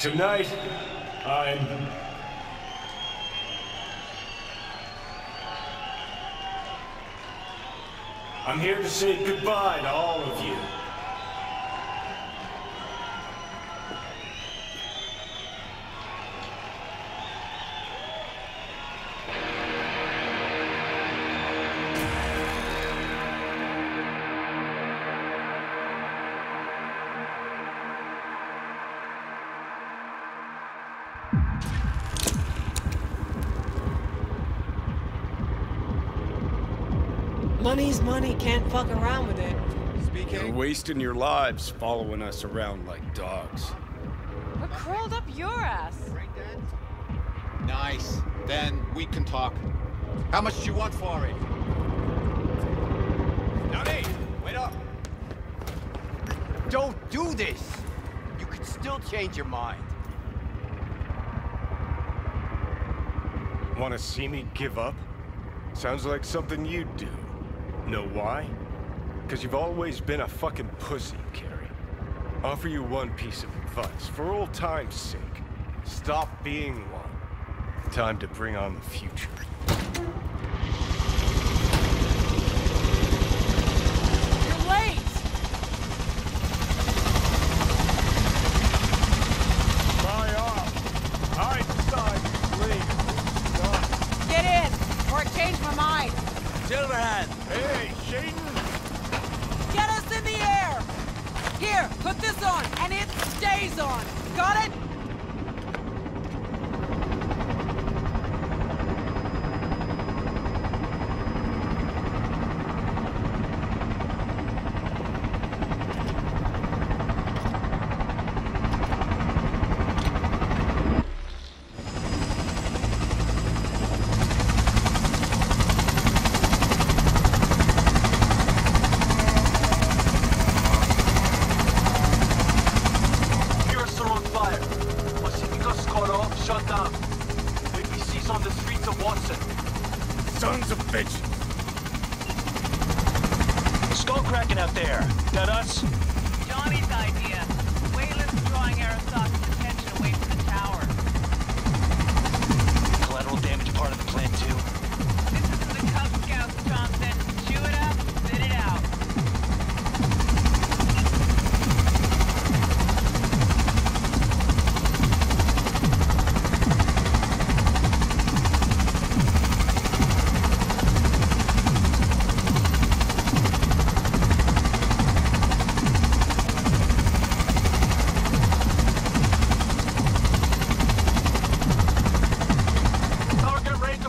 Tonight, I'm... here to say goodbye to all of you. Money's money, can't fuck around with it. Speaking. You're wasting your lives following us around like dogs. We're curled up your ass. Right, Dad? Nice. Then we can talk. How much do you want for it? Nani, wait up. Don't do this. You can still change your mind. Want to see me give up? Sounds like something you'd do. Know why? Because you've always been a fucking pussy, Carrie. Offer you one piece of advice, for old time's sake. Stop being one. Time to bring on the future.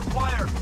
Fire!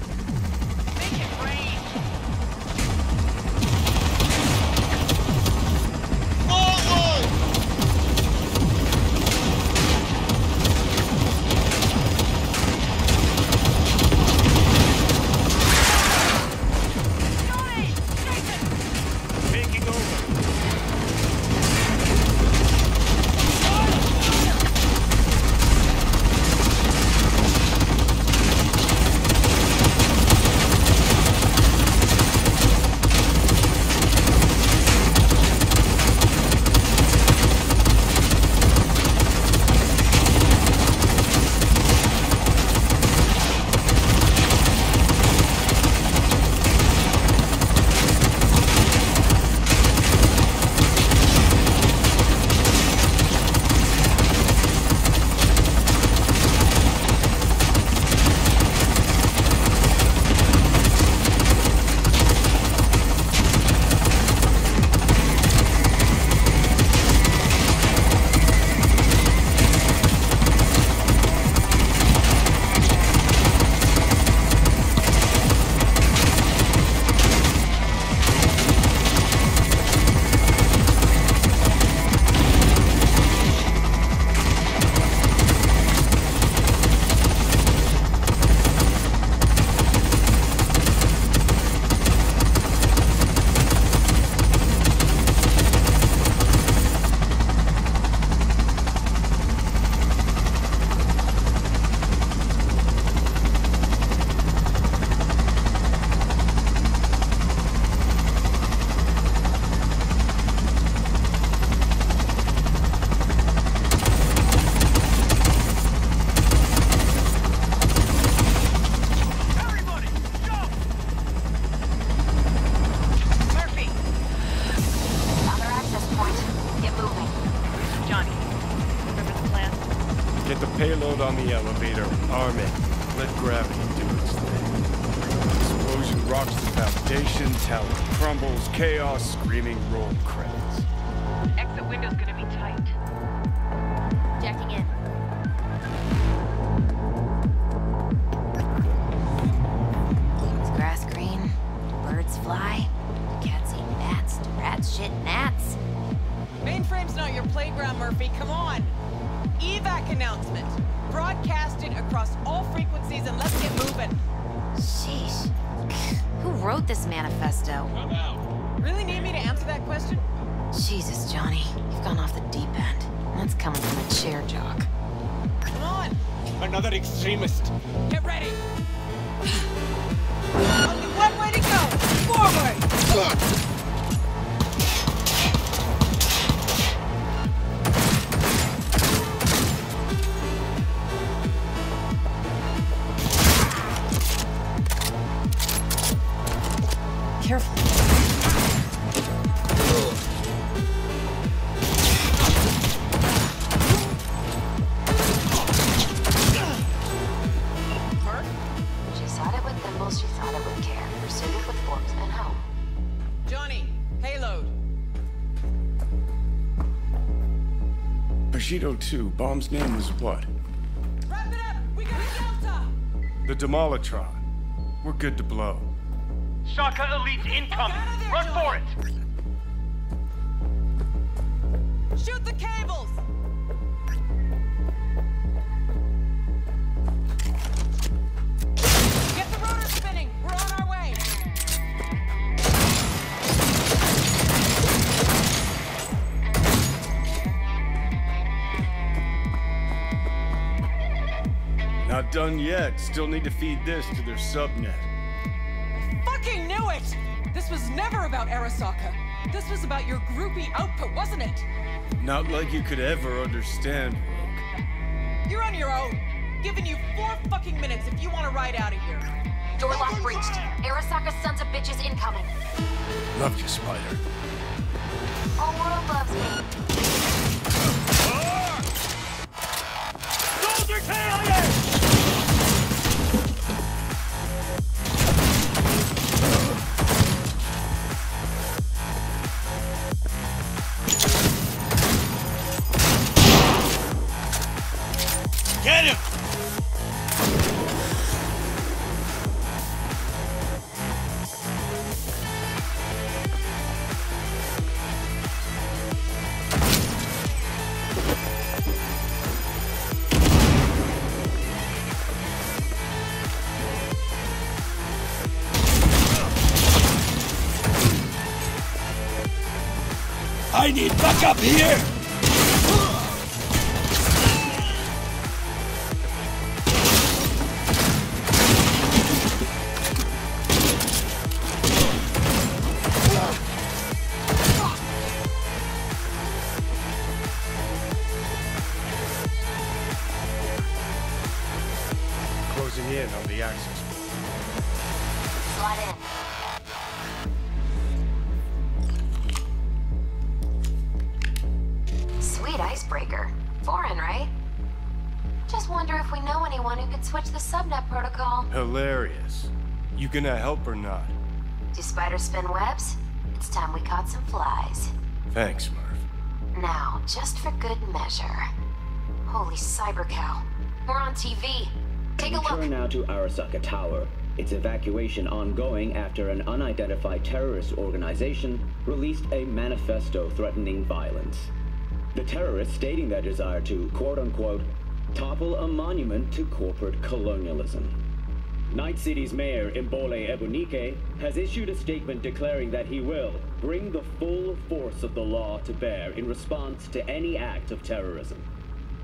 payload on the elevator. Arm it. Let gravity do its thing. Explosion rocks the foundation, tower crumbles, chaos, screaming, roll credits. Exit window's gonna be tight. Jacking in. Green's grass green. Birds fly. Cats eat bats. Rats shit gnats. Mainframe's not your playground, Murphy. Come on. Evac announcement. Broadcasted across all frequencies and let's get moving. Sheesh. Who wrote this manifesto? Come out. Really need me to answer that question? Jesus, Johnny. You've gone off the deep end. That's coming from a chair jock. Come on. Another extremist. Get ready. Only one way to go. Forward. Bushido 2, bomb's name was what? Wrap it up! We got a delta! The Demolitron. We're good to blow. Shaka Elite's incoming! Run for it! Shoot the cables! Get the rotor spinning! We're on our way! Not done yet. Still need to feed this to their subnet. I fucking knew it! This was never about Arasaka. This was about your groupie output, wasn't it? Not like you could ever understand, Rook. You're on your own. Giving you 4 fucking minutes if you want to ride out of here. Door lock breached. Arasaka's sons of bitches incoming. Love you, Spider. All world loves me. Soldier KIA! I need backup here! You gonna help or not? Do spiders spin webs? It's time we caught some flies. Thanks, Murph. Now, just for good measure. Holy cyber cow. We're on TV. Take a look. Turn now to Arasaka Tower. Its evacuation ongoing after an unidentified terrorist organization released a manifesto threatening violence. The terrorists stating their desire to, quote-unquote, topple a monument to corporate colonialism. Night City's mayor, Imbole Ebunike, has issued a statement declaring that he will bring the full force of the law to bear in response to any act of terrorism.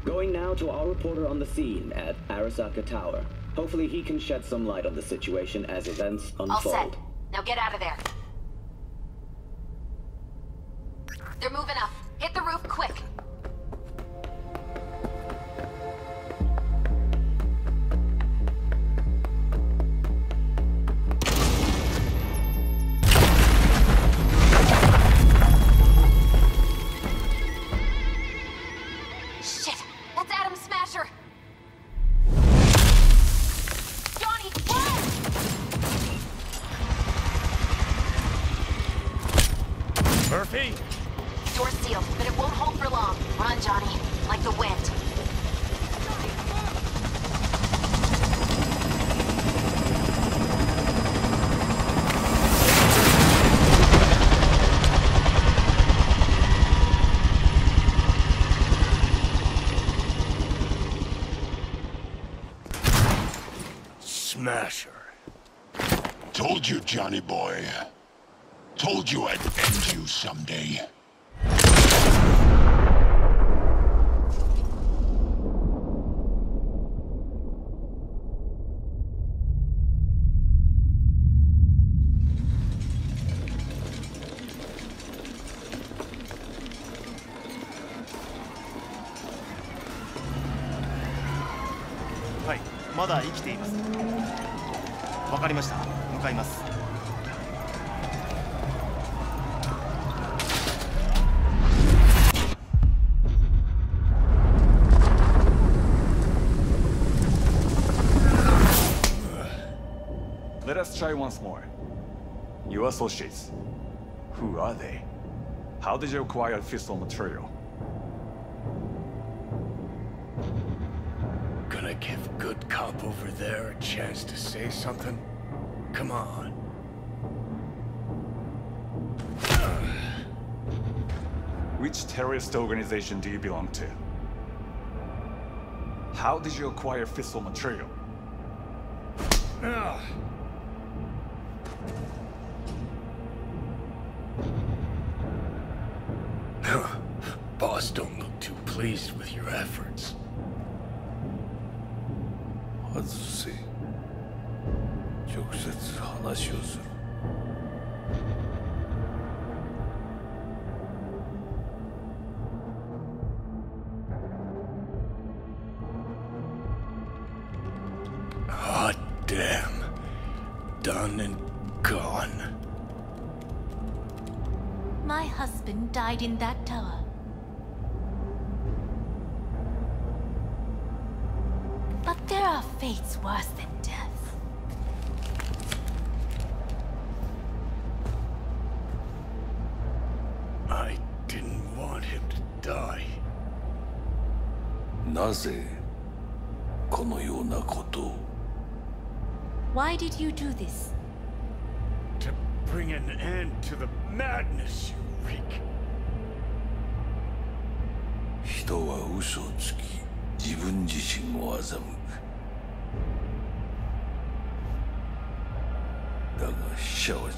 Going now to our reporter on the scene at Arasaka Tower. Hopefully he can shed some light on the situation as events unfold. All set. Now get out of there. They're moving up. Hit the roof quick. Murphy! Door's sealed, but it won't hold for long. Run, Johnny. Like the wind. Smasher. Told you, Johnny boy. Told you I'd end you someday. Let us try once more. Your associates. Who are they? How did you acquire fissile material? Gonna give good cop over there a chance to say something? Come on. Which terrorist organization do you belong to? How did you acquire fissile material? Boss don't look too pleased with your efforts. Hot damn. Done and gone. My husband died in that tower. But there are fates worse than death. I didn't want him to die. なぜこのようなことを? Why did you do this? To bring an end to the madness you wreak. 人は嘘をつき、自分自身を欺く。だが死者は違う。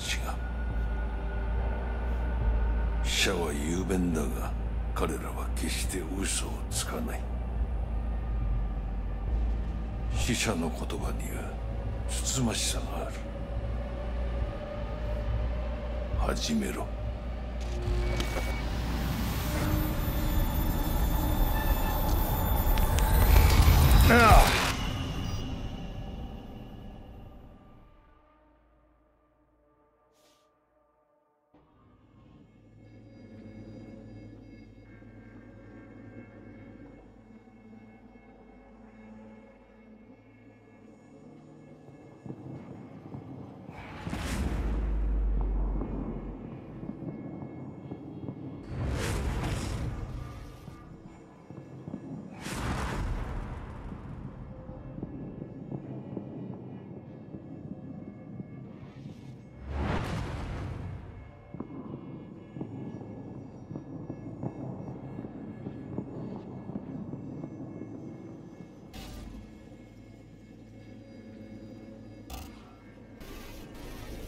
死者は雄弁だが、彼らは決して嘘をつかない。死者の言葉にはつつましさがある。始めろ。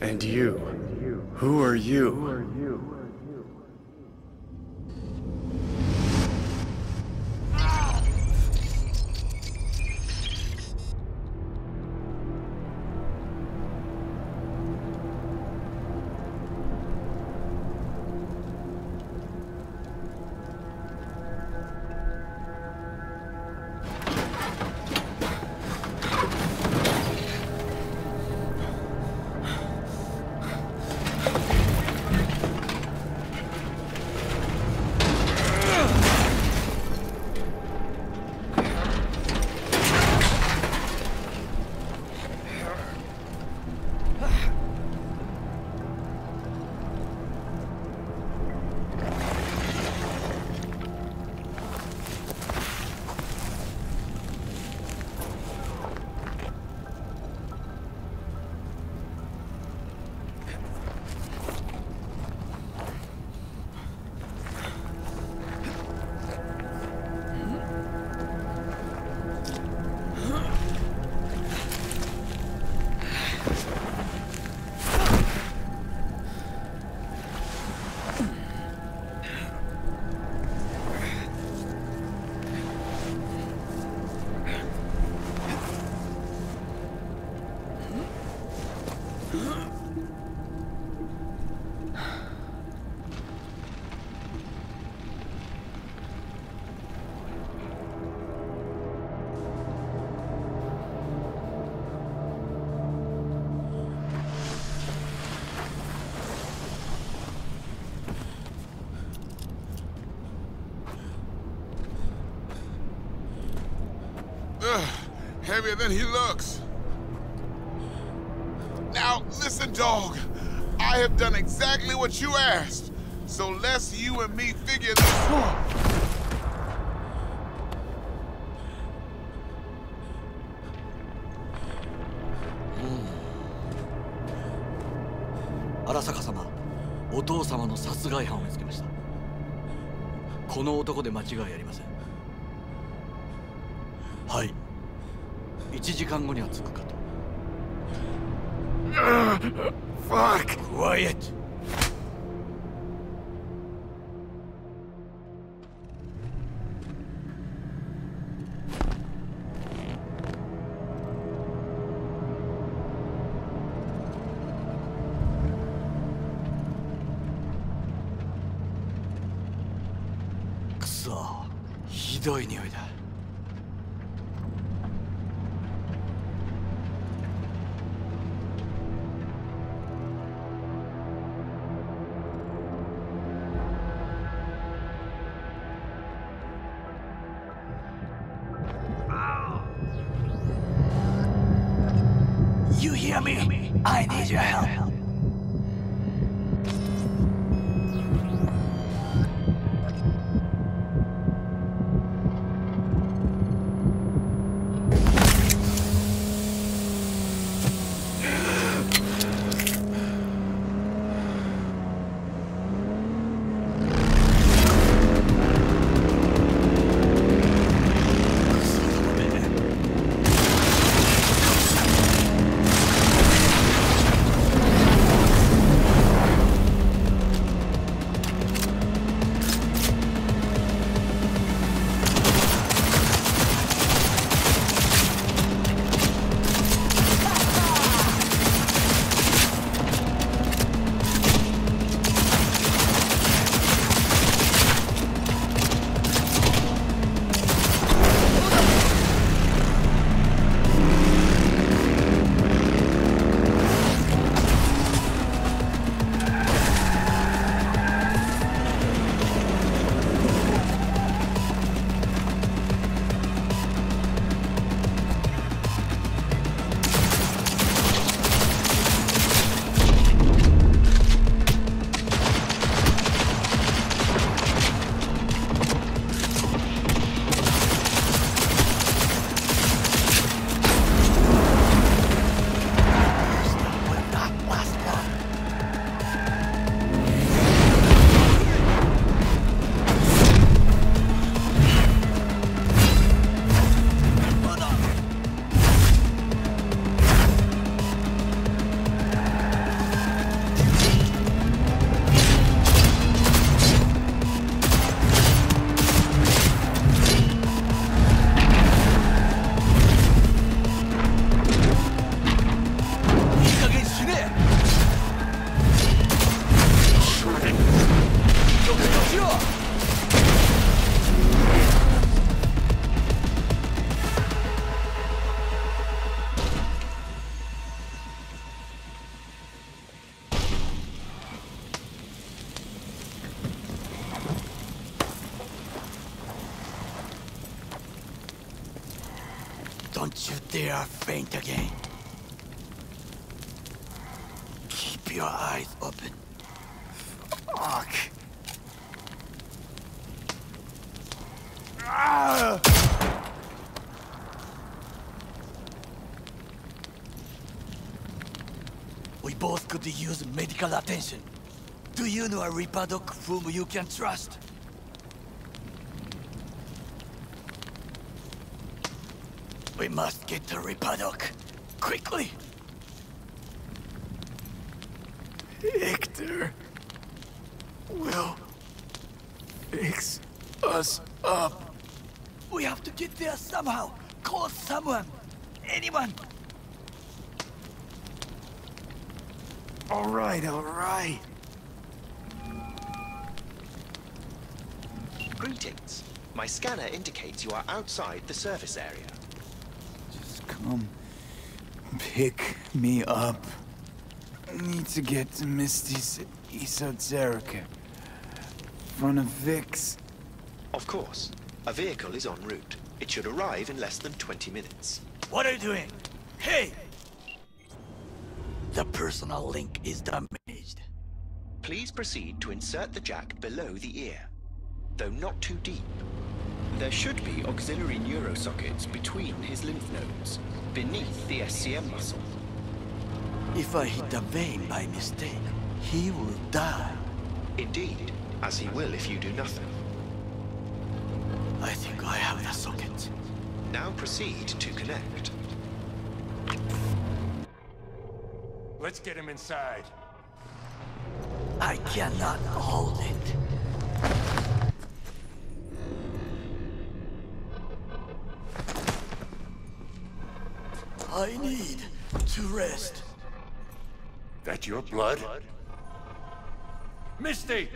And you, who are you? Ugh, heavier than he looks. Now, listen, dog. I have done exactly what you asked. So let's you and me figure this out. Arasaka-sama, your father's murder victim was found.この男で間違いありません。はい。1時間後には着くかと。Fuck! Quiet! You hear me? I need your help. Don't you dare faint again. Keep your eyes open. Fuck. Ah! We both could use medical attention. Do you know a Ripperdoc whom you can trust? We must get to Ripperdoc, quickly! Victor will fix us up. We have to get there somehow. Call someone, anyone. All right, all right. Greetings. My scanner indicates you are outside the service area. Come pick me up. Need to get to Misty's Esoterica. Front of Vic's. Of course. A vehicle is en route. It should arrive in less than 20 minutes. What are you doing? Hey! The personal link is damaged. Please proceed to insert the jack below the ear, though not too deep. There should be auxiliary neurosockets between his lymph nodes, beneath the SCM muscle. If I hit a vein by mistake, he will die. Indeed, as he will if you do nothing. I think I have the socket. Now proceed to connect. Let's get him inside. I cannot hold it. I need to rest. That your blood? Misty!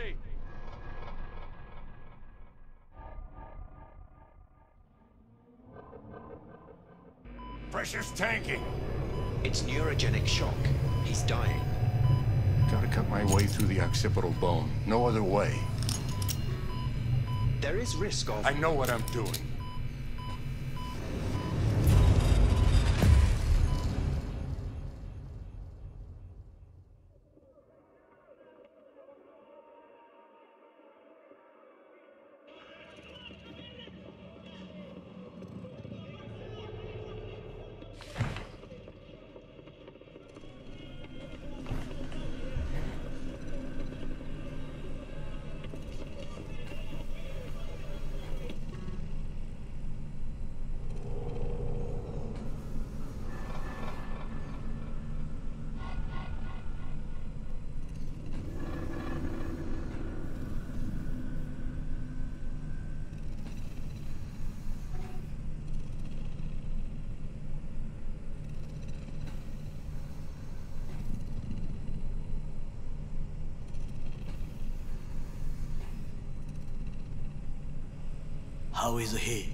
Pressure's tanking. It's neurogenic shock. He's dying. Gotta cut my way through the occipital bone. No other way. There is risk of... I know what I'm doing. How is he?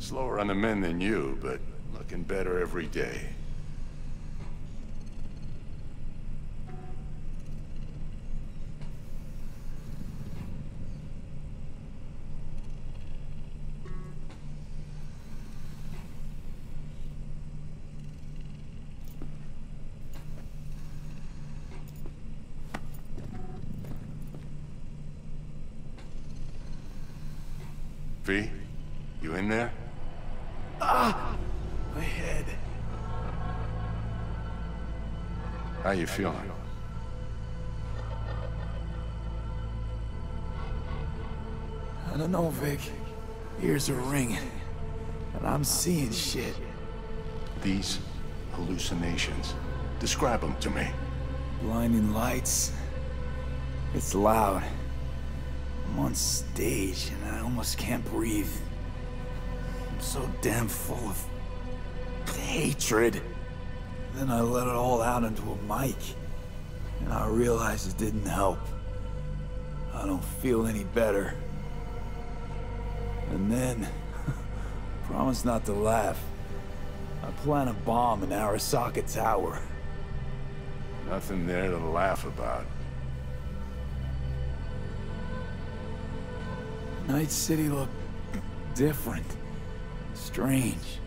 Slower on the mend than you, but looking better every day. You in there? Ah! My head. How you feeling? I don't know, Vic. Ears are ringing, and I'm seeing shit. These hallucinations. Describe them to me. Blinding lights. It's loud. I'm on stage and I almost can't breathe. I'm so damn full of hatred. Then I let it all out into a mic, and I realized it didn't help. I don't feel any better. And then, promise not to laugh, I plant a bomb in Arasaka Tower. Nothing there to laugh about. Night City looked different, strange,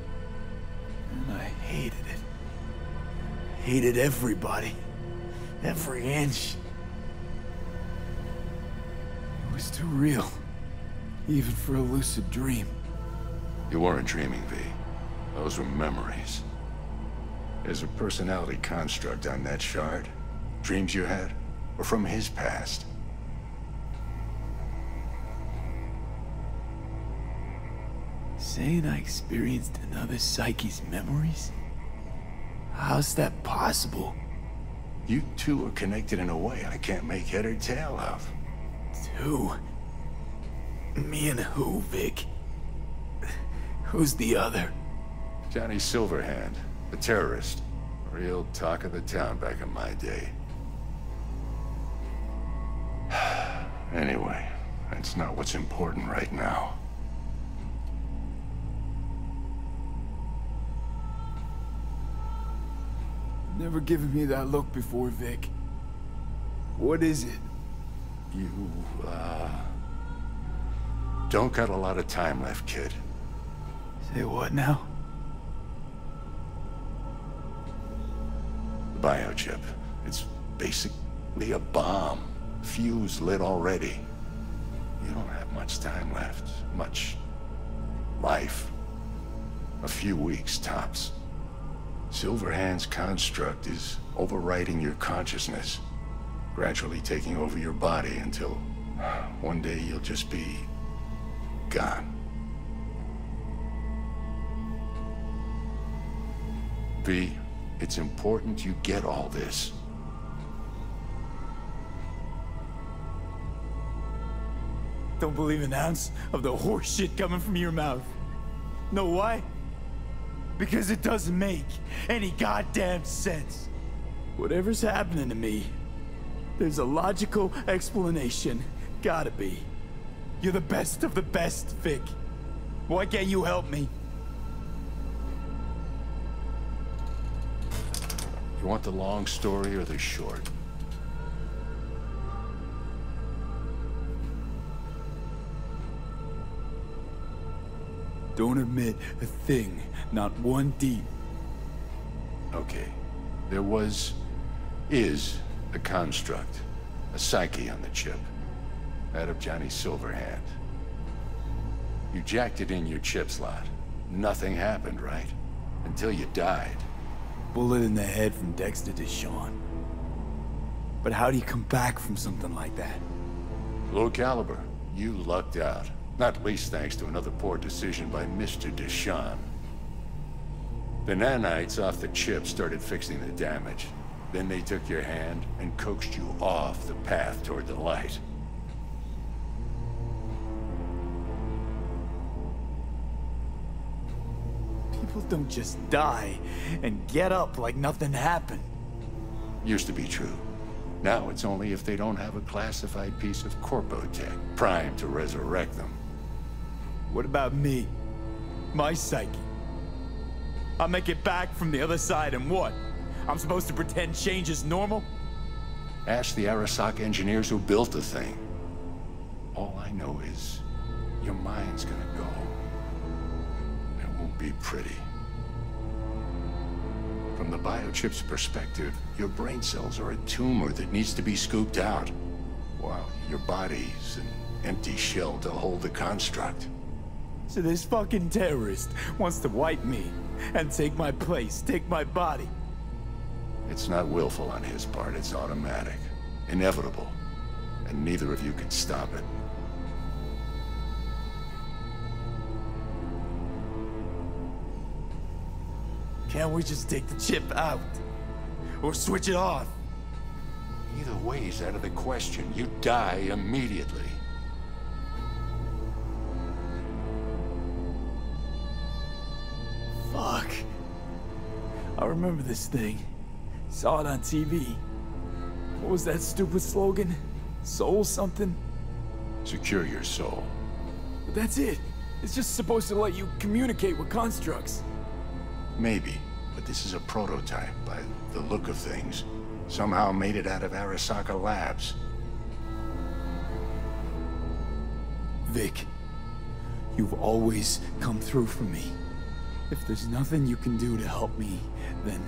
and I hated it. Hated everybody, every inch. It was too real, even for a lucid dream. You weren't dreaming, V. Those were memories. There's a personality construct on that shard. Dreams you had were from his past. Saying I experienced another psyche's memories? How's that possible? You two are connected in a way I can't make head or tail of. Two? Me and who, Vic? Who's the other? Johnny Silverhand, the terrorist. Real talk of the town back in my day. Anyway, that's not what's important right now. Never given me that look before, Vic. What is it? You, Don't got a lot of time left, kid. Say what now? The biochip. It's basically a bomb. Fuse lit already. You don't have much time left. Much life. A few weeks tops. Silverhand's construct is overriding your consciousness, gradually taking over your body until one day you'll just be gone. V, it's important you get all this. Don't believe an ounce of the horse shit coming from your mouth. Know why? Because it doesn't make any goddamn sense. Whatever's happening to me, there's a logical explanation. Gotta be. You're the best of the best, Vic. Why can't you help me? You want the long story or the short? Don't admit a thing, not one deep. Okay. There is a construct, a psyche on the chip, that of Johnny Silverhand. You jacked it in your chip slot. Nothing happened, right? Until you died. Bullet in the head from Dexter DeShawn. But how do you come back from something like that? Low caliber. You lucked out. Not least thanks to another poor decision by Mr. DeShawn. The nanites off the chip started fixing the damage. Then they took your hand and coaxed you off the path toward the light. People don't just die and get up like nothing happened. Used to be true. Now it's only if they don't have a classified piece of corpotech primed to resurrect them. What about me? My psyche? I'll make it back from the other side and what? I'm supposed to pretend change is normal? Ask the Arasaka engineers who built the thing. All I know is your mind's gonna go. It won't be pretty. From the biochip's perspective, your brain cells are a tumor that needs to be scooped out, while your body's an empty shell to hold the construct. So this fucking terrorist wants to wipe me and take my place, take my body. It's not willful on his part, it's automatic, inevitable, and neither of you can stop it. Can't we just take the chip out? Or switch it off? Either way's out of the question. You die immediately. Fuck. I remember this thing. Saw it on TV. What was that stupid slogan? Soul something? Secure your soul. But that's it. It's just supposed to let you communicate with constructs. Maybe, but this is a prototype by the look of things. Somehow made it out of Arasaka Labs. Vic, you've always come through for me. If there's nothing you can do to help me, then...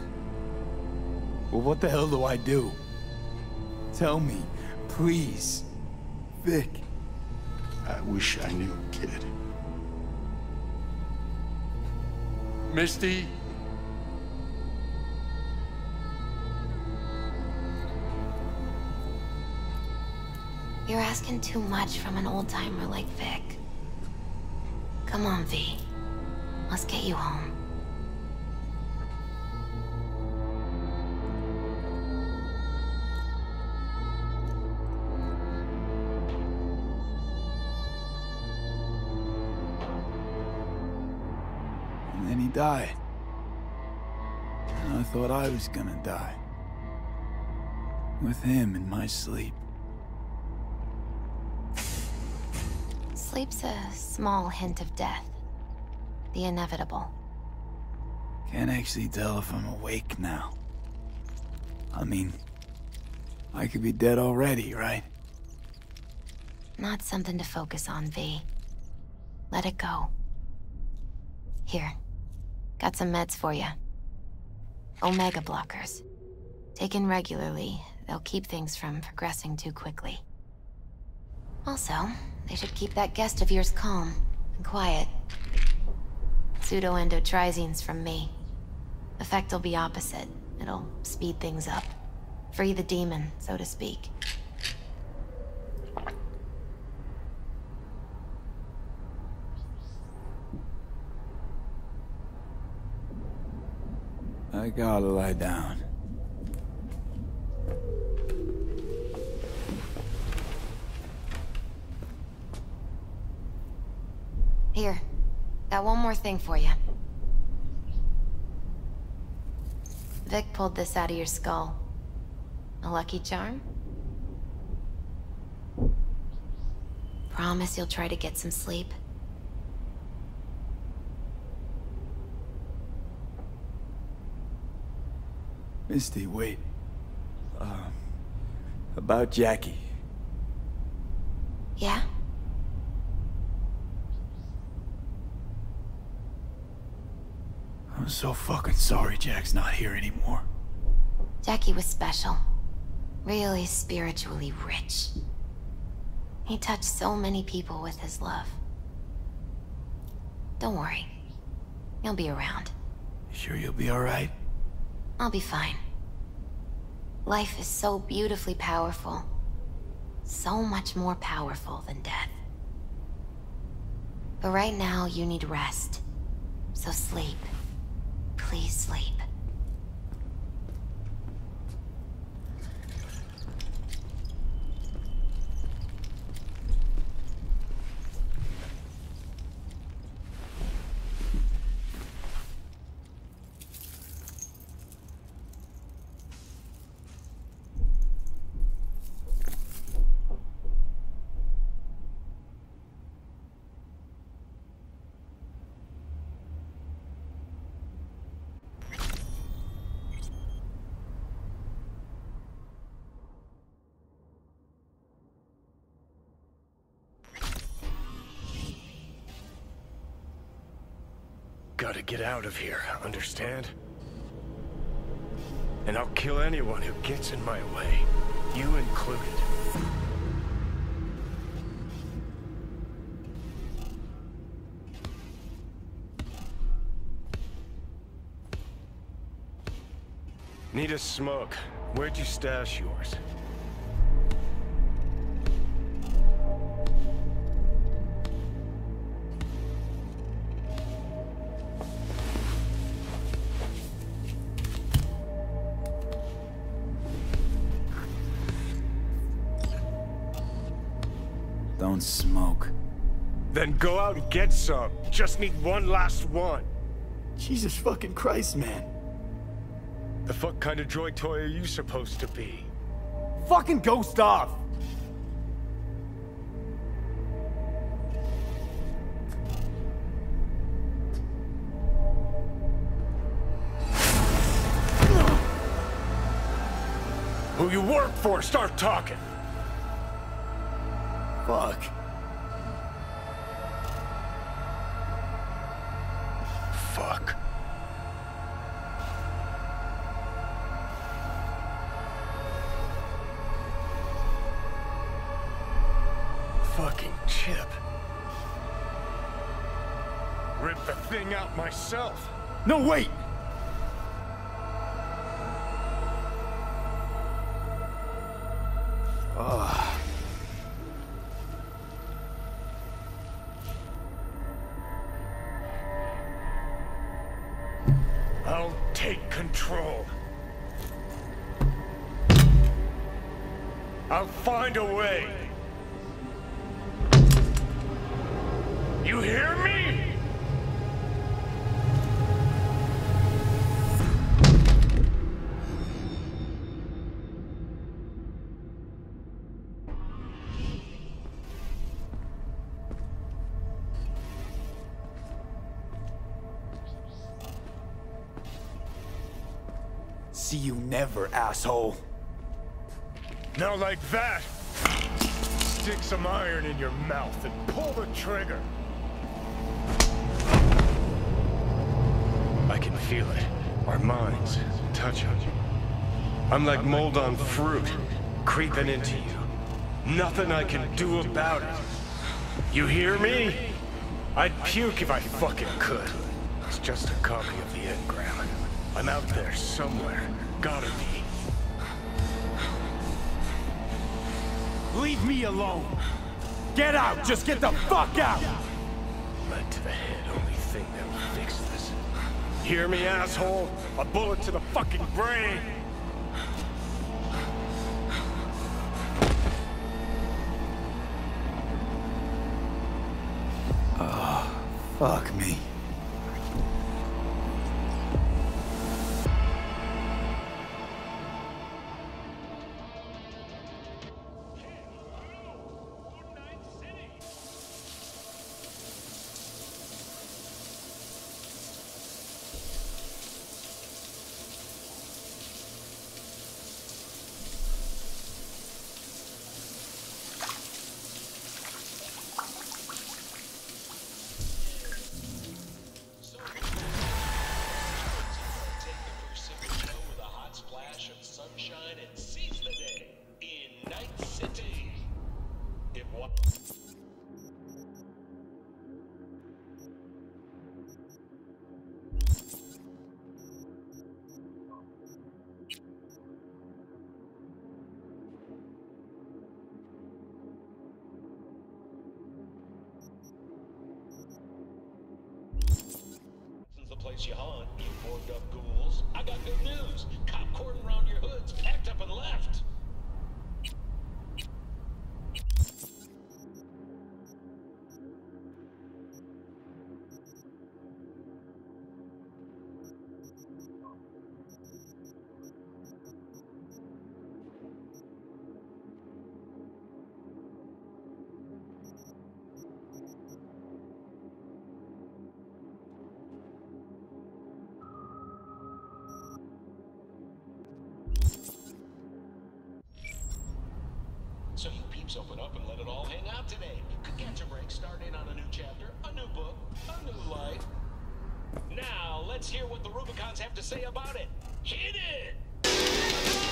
well, what the hell do I do? Tell me, please. Vic. I wish I knew, kid. Misty? You're asking too much from an old-timer like Vic. Come on, V. Let's get you home. Died. And I thought I was gonna die. With him in my sleep. Sleep's a small hint of death. The inevitable. Can't actually tell if I'm awake now. I mean, I could be dead already, right? Not something to focus on, V. Let it go. Here, got some meds for you. Omega blockers. Taken regularly, they'll keep things from progressing too quickly. Also, they should keep that guest of yours calm and quiet. Pseudoendotrizines from me. Effect will be opposite. It'll speed things up. Free the demon, so to speak. I gotta lie down. Here, got one more thing for you. Vic pulled this out of your skull. A lucky charm? Promise you'll try to get some sleep? Misty, wait. About Jackie. Yeah? I'm so fucking sorry Jack's not here anymore. Jackie was special. Really spiritually rich. He touched so many people with his love. Don't worry. He'll be around. You sure you'll be alright? I'll be fine. Life is so beautifully powerful. So much more powerful than death. But right now, you need rest. So sleep. Please sleep. Gotta get out of here, understand? And I'll kill anyone who gets in my way, you included. Need a smoke. Where'd you stash yours? Don't smoke. Then go out and get some. Just need one last one. Jesus fucking Christ, man. The fuck kind of droid toy are you supposed to be? Fucking ghost off! Who you work for, start talking! Fuck. Fuck. Fucking chip. Ripped the thing out myself. No, wait! Find a way. You hear me? See you never, asshole. Not like that! Stick some iron in your mouth and pull the trigger! I can feel it. Our minds touch on you. I'm like mold on fruit, creeping into you. Nothing I can do about it. You hear me? I'd puke if I fucking could. It's just a copy of the engram. I'm out there somewhere. Gotta be. Leave me alone! Get out! Just get the fuck out! Led to the head, only thing that will fix this. Hear me, asshole? A bullet to the fucking brain! Oh, fuck me. Jahan, you formed up ghouls. I got good news. Cop cordon around your hoods, packed up and left. Open up and let it all hang out today. Could catch a break, start in on a new chapter, a new book, a new life. Now, let's hear what the Rubicons have to say about it. Hit it!